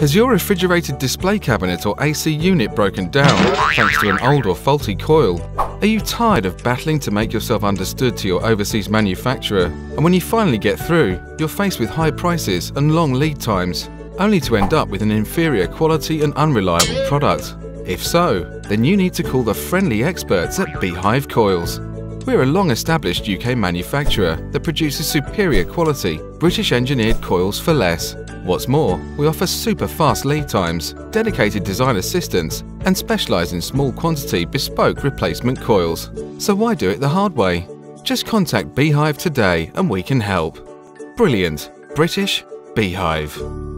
Has your refrigerated display cabinet or AC unit broken down thanks to an old or faulty coil? Are you tired of battling to make yourself understood to your overseas manufacturer, and when you finally get through, you're faced with high prices and long lead times, only to end up with an inferior quality and unreliable product? If so, then you need to call the friendly experts at Beehive Coils. We're a long-established UK manufacturer that produces superior quality, British-engineered coils for less. What's more, we offer super-fast lead times, dedicated design assistance, and specialise in small-quantity bespoke replacement coils. So why do it the hard way? Just contact Beehive today and we can help. Brilliant. British Beehive.